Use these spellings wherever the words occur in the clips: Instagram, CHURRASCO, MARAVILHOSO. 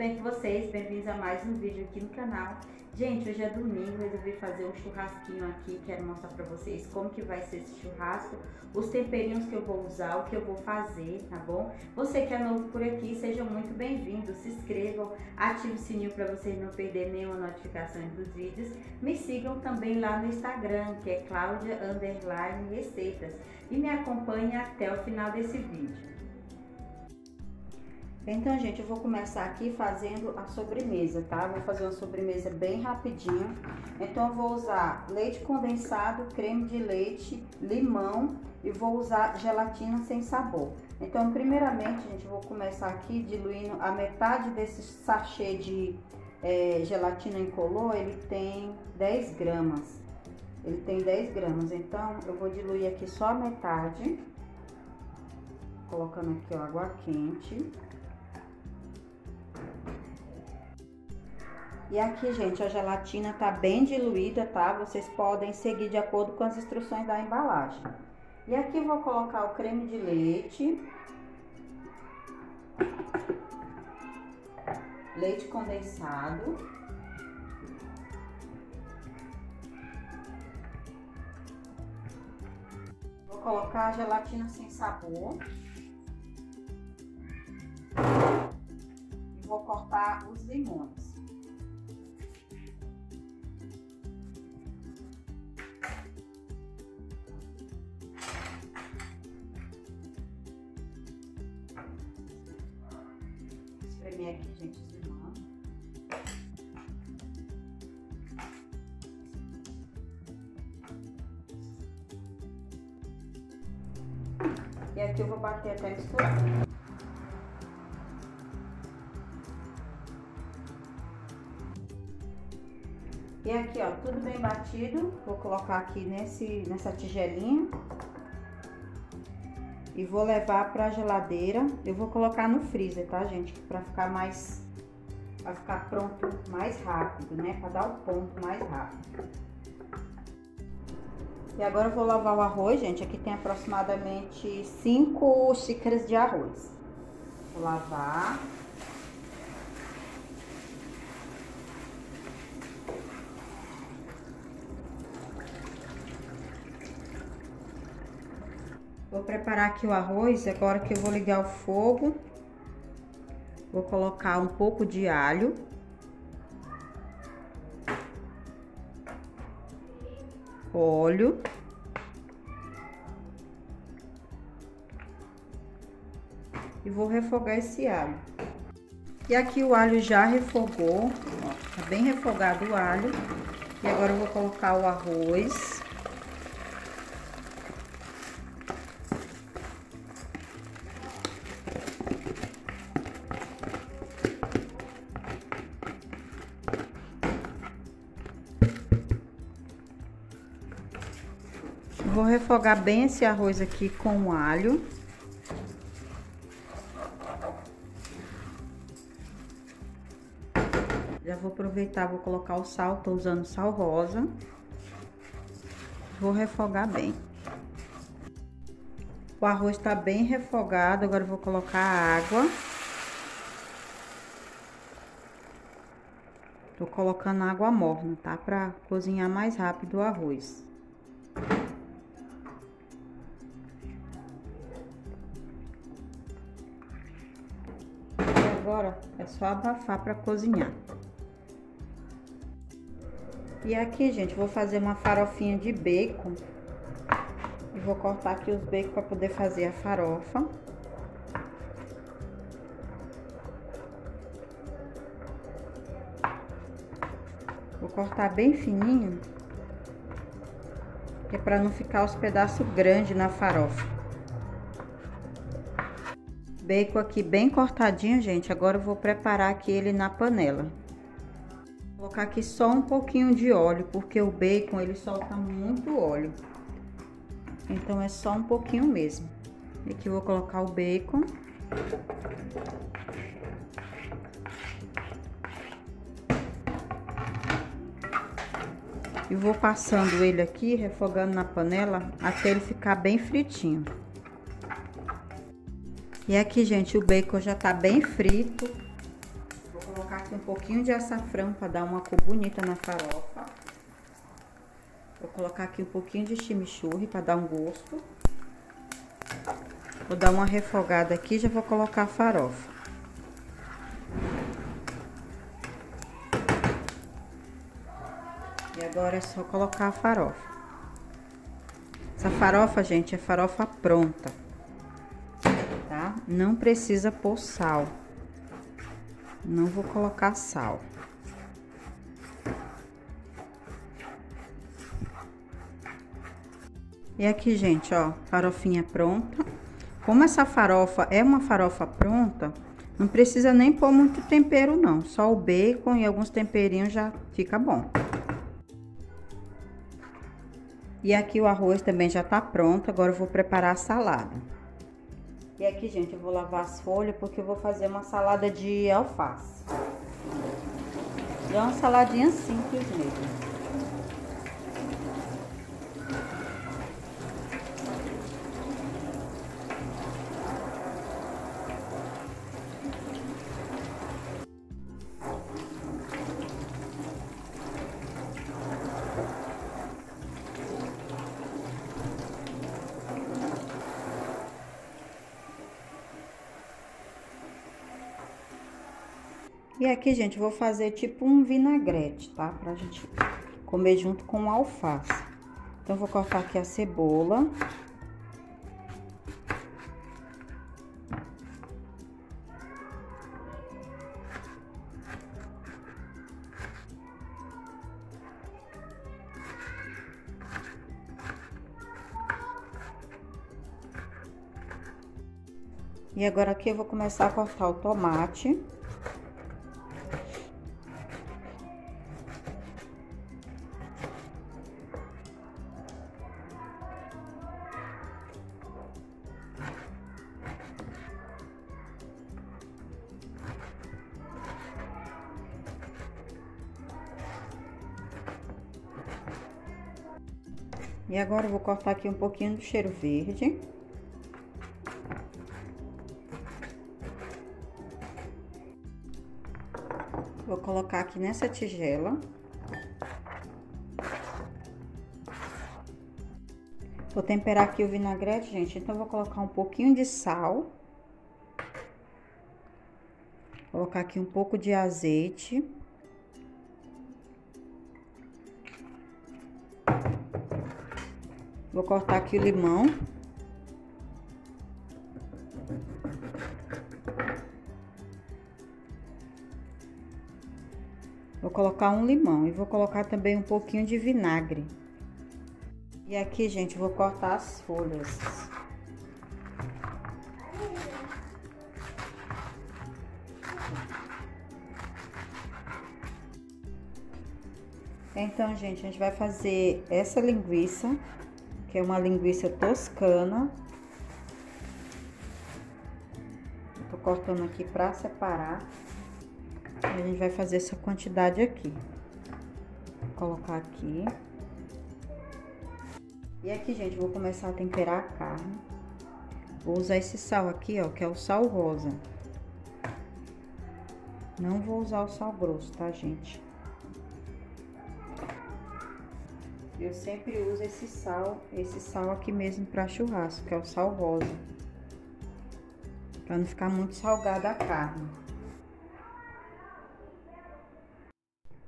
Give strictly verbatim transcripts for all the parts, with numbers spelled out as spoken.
bem com vocês? Bem-vindos a mais um vídeo aqui no canal. Gente, hoje é domingo, resolvi fazer um churrasquinho aqui. Quero mostrar pra vocês como que vai ser esse churrasco, os temperinhos que eu vou usar, o que eu vou fazer, tá bom? Você que é novo por aqui, sejam muito bem-vindos, se inscrevam, ative o sininho pra vocês não perderem nenhuma notificação dos vídeos. Me sigam também lá no Instagram, que é Claudia Underline Receitas, e me acompanhem até o final desse vídeo. Então, gente, eu vou começar aqui fazendo a sobremesa, tá? Vou fazer uma sobremesa bem rapidinho. Então, eu vou usar leite condensado, creme de leite, limão e vou usar gelatina sem sabor. Então, primeiramente, gente, eu vou começar aqui diluindo a metade desse sachê de é, gelatina incolor. Ele tem dez gramas. Ele tem dez gramas, então eu vou diluir aqui só a metade. Colocando aqui, ó, água quente. E aqui, gente, a gelatina tá bem diluída, tá? Vocês podem seguir de acordo com as instruções da embalagem. E aqui eu vou colocar o creme de leite. Leite condensado. Vou colocar a gelatina sem sabor. E vou cortar os limões. Aqui, gente, limão. E aqui eu vou bater até misturar. E aqui, ó, tudo bem batido. Vou colocar aqui nesse, nessa tigelinha. E vou levar pra geladeira. Eu vou colocar no freezer, tá, gente? Pra ficar mais... Pra ficar pronto mais rápido, né? Pra dar o ponto mais rápido. E agora eu vou lavar o arroz, gente. Aqui tem aproximadamente cinco xícaras de arroz. Vou lavar. Vou preparar aqui o arroz, agora que eu vou ligar o fogo. Vou colocar um pouco de alho. Óleo. E vou refogar esse alho. E aqui o alho já refogou, ó, tá bem refogado o alho. E agora eu vou colocar o arroz. Vou refogar bem esse arroz aqui com o alho. Já vou aproveitar, vou colocar o sal, tô usando sal rosa. Vou refogar bem. O arroz tá bem refogado, agora eu vou colocar a água. Tô colocando água morna, tá? Pra cozinhar mais rápido o arroz. Agora é só abafar para cozinhar. E aqui, gente, vou fazer uma farofinha de bacon. E vou cortar aqui os bacon para poder fazer a farofa. Vou cortar bem fininho, que é para não ficar os pedaços grandes na farofa. Bacon aqui bem cortadinho, gente. Agora eu vou preparar aqui ele na panela. Vou colocar aqui só um pouquinho de óleo, porque o bacon ele solta muito óleo. Então é só um pouquinho mesmo. Aqui eu vou colocar o bacon. E vou passando ele aqui, refogando na panela, até ele ficar bem fritinho. E aqui, gente, o bacon já tá bem frito. Vou colocar aqui um pouquinho de açafrão para dar uma cor bonita na farofa. Vou colocar aqui um pouquinho de chimichurri para dar um gosto. Vou dar uma refogada aqui e já vou colocar a farofa. E agora é só colocar a farofa. Essa farofa, gente, é farofa pronta, tá? Não precisa pôr sal. Não vou colocar sal. E aqui, gente, ó, farofinha pronta. Como essa farofa é uma farofa pronta, não precisa nem pôr muito tempero, não. Só o bacon e alguns temperinhos já fica bom. E aqui o arroz também já tá pronto, agora eu vou preparar a salada. E aqui, gente, eu vou lavar as folhas porque eu vou fazer uma salada de alface. E é uma saladinha simples mesmo. E aqui, gente, eu vou fazer tipo um vinagrete, tá? Pra gente comer junto com a alface. Então, eu vou cortar aqui a cebola. E agora aqui eu vou começar a cortar o tomate. E agora eu vou cortar aqui um pouquinho do cheiro verde. Vou colocar aqui nessa tigela. Vou temperar aqui o vinagrete, gente, então eu vou colocar um pouquinho de sal. Vou colocar aqui um pouco de azeite. Vou cortar aqui o limão. Vou colocar um limão e vou colocar também um pouquinho de vinagre. E aqui, gente, vou cortar as folhas. Então, gente, a gente vai fazer essa linguiça, que é uma linguiça toscana. Eu tô cortando aqui pra separar. A gente vai fazer essa quantidade aqui. Vou colocar aqui. E aqui, gente, vou começar a temperar a carne. Vou usar esse sal aqui, ó, que é o sal rosa. Não vou usar o sal grosso, tá, gente? Eu sempre uso esse sal, esse sal aqui mesmo para churrasco, que é o sal rosa. Para não ficar muito salgada a carne.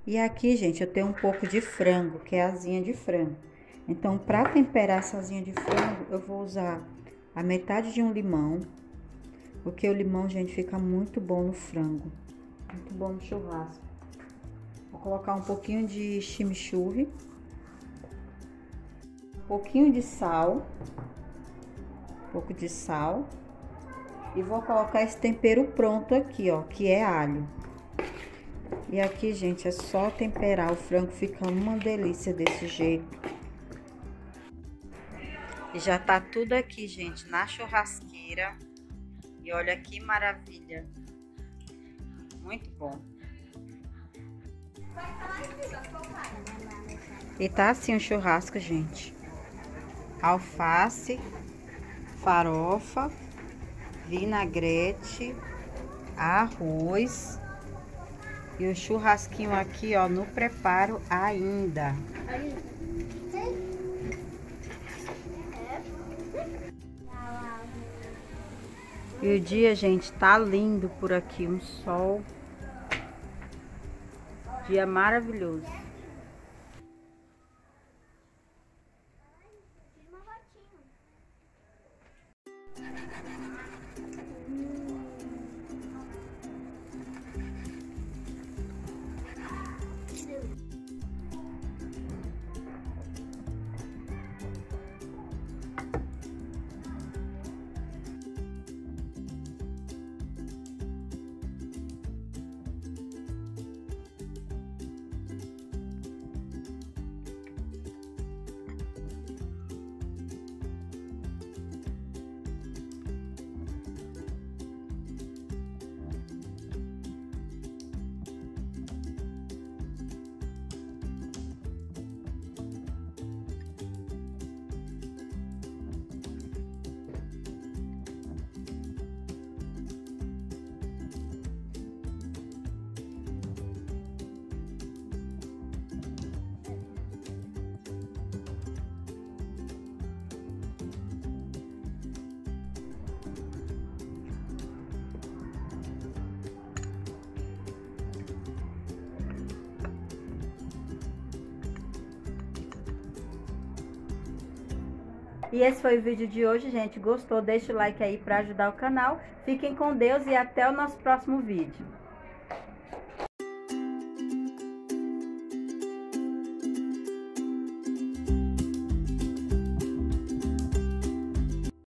E aqui, gente, eu tenho um pouco de frango, que é asinha de frango. Então, para temperar essa asinha de frango, eu vou usar a metade de um limão. Porque o limão, gente, fica muito bom no frango. Muito bom no churrasco. Vou colocar um pouquinho de chimichurri. Um pouquinho de sal, um pouco de sal, e vou colocar esse tempero pronto aqui, ó, que é alho. E aqui, gente, é só temperar, o frango fica uma delícia desse jeito. E já tá tudo aqui, gente, na churrasqueira, e olha que maravilha, muito bom. E tá assim o churrasco, gente. Alface, farofa, vinagrete, arroz E o churrasquinho aqui, ó, no preparo ainda. E o dia, gente, tá lindo por aqui. Um sol. Dia maravilhoso. E esse foi o vídeo de hoje, gente. Gostou? Deixa o like aí para ajudar o canal. Fiquem com Deus e até o nosso próximo vídeo.